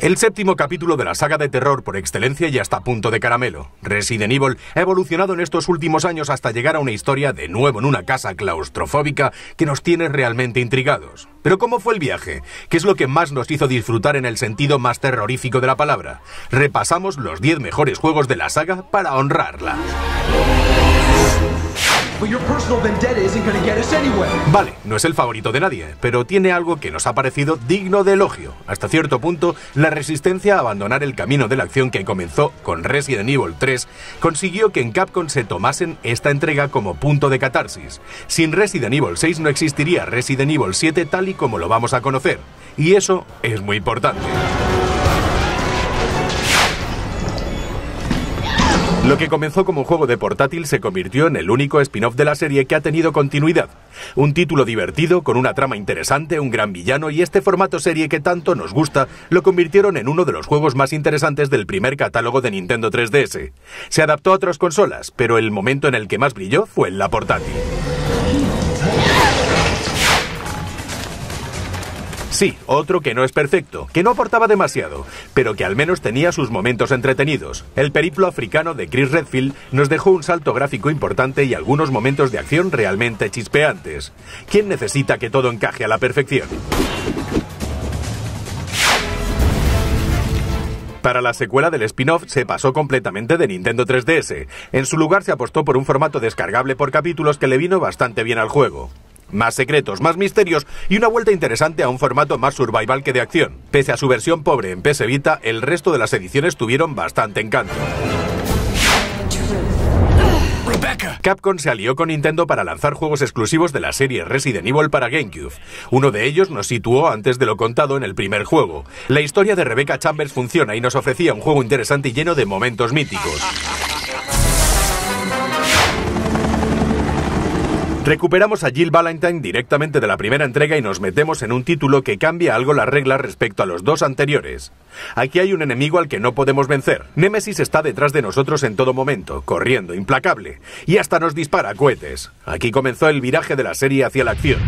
El séptimo capítulo de la saga de terror por excelencia y hasta punto de caramelo, Resident Evil ha evolucionado en estos últimos años hasta llegar a una historia de nuevo en una casa claustrofóbica que nos tiene realmente intrigados. Pero ¿cómo fue el viaje? ¿Qué es lo que más nos hizo disfrutar en el sentido más terrorífico de la palabra? Repasamos los 10 mejores juegos de la saga para honrarla. Vale, no es el favorito de nadie, pero tiene algo que nos ha parecido digno de elogio. Hasta cierto punto, la resistencia a abandonar el camino de la acción que comenzó con Resident Evil 3 consiguió que en Capcom se tomasen esta entrega como punto de catarsis. Sin Resident Evil 6 no existiría Resident Evil 7 tal y como lo vamos a conocer, y eso es muy importante. Lo que comenzó como un juego de portátil se convirtió en el único spin-off de la serie que ha tenido continuidad. Un título divertido, con una trama interesante, un gran villano y este formato serie que tanto nos gusta, lo convirtieron en uno de los juegos más interesantes del primer catálogo de Nintendo 3DS. Se adaptó a otras consolas, pero el momento en el que más brilló fue en la portátil. Sí, otro que no es perfecto, que no aportaba demasiado, pero que al menos tenía sus momentos entretenidos. El periplo africano de Chris Redfield nos dejó un salto gráfico importante y algunos momentos de acción realmente chispeantes. ¿Quién necesita que todo encaje a la perfección? Para la secuela del spin-off se pasó completamente de Nintendo 3DS. En su lugar se apostó por un formato descargable por capítulos que le vino bastante bien al juego. Más secretos, más misterios y una vuelta interesante a un formato más survival que de acción. Pese a su versión pobre en PS Vita, el resto de las ediciones tuvieron bastante encanto. Capcom se alió con Nintendo para lanzar juegos exclusivos de la serie Resident Evil para GameCube. Uno de ellos nos situó antes de lo contado en el primer juego. La historia de Rebecca Chambers funciona y nos ofrecía un juego interesante y lleno de momentos míticos. Recuperamos a Jill Valentine directamente de la primera entrega y nos metemos en un título que cambia algo las reglas respecto a los dos anteriores. Aquí hay un enemigo al que no podemos vencer. Némesis está detrás de nosotros en todo momento, corriendo, implacable, y hasta nos dispara cohetes. Aquí comenzó el viraje de la serie hacia la acción.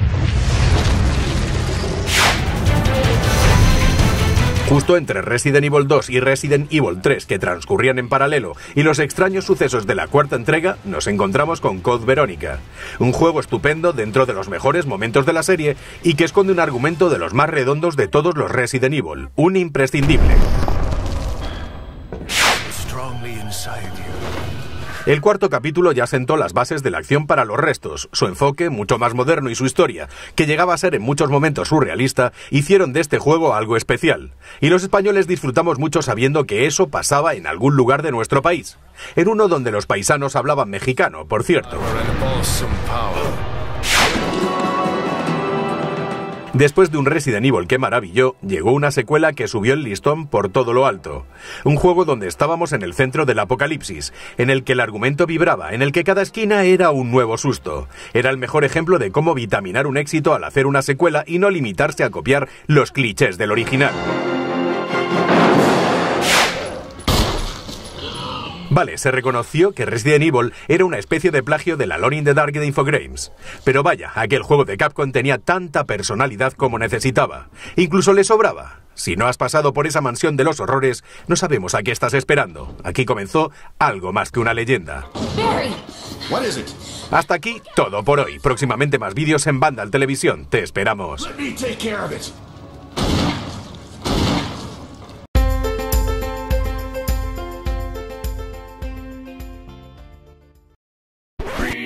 Justo entre Resident Evil 2 y Resident Evil 3, que transcurrían en paralelo, y los extraños sucesos de la cuarta entrega, nos encontramos con Code Veronica. Un juego estupendo dentro de los mejores momentos de la serie y que esconde un argumento de los más redondos de todos los Resident Evil, un imprescindible. El cuarto capítulo ya sentó las bases de la acción para los restos. Su enfoque, mucho más moderno, y su historia, que llegaba a ser en muchos momentos surrealista, hicieron de este juego algo especial. Y los españoles disfrutamos mucho sabiendo que eso pasaba en algún lugar de nuestro país. En uno donde los paisanos hablaban mexicano, por cierto. Después de un Resident Evil que maravilló, llegó una secuela que subió el listón por todo lo alto. Un juego donde estábamos en el centro del apocalipsis, en el que el argumento vibraba, en el que cada esquina era un nuevo susto. Era el mejor ejemplo de cómo vitaminar un éxito al hacer una secuela y no limitarse a copiar los clichés del original. Vale, se reconoció que Resident Evil era una especie de plagio del Alone in the Dark de Infogrames. Pero vaya, aquel juego de Capcom tenía tanta personalidad como necesitaba. Incluso le sobraba. Si no has pasado por esa mansión de los horrores, no sabemos a qué estás esperando. Aquí comenzó algo más que una leyenda. Hasta aquí todo por hoy. Próximamente más vídeos en Vandal Televisión. Te esperamos.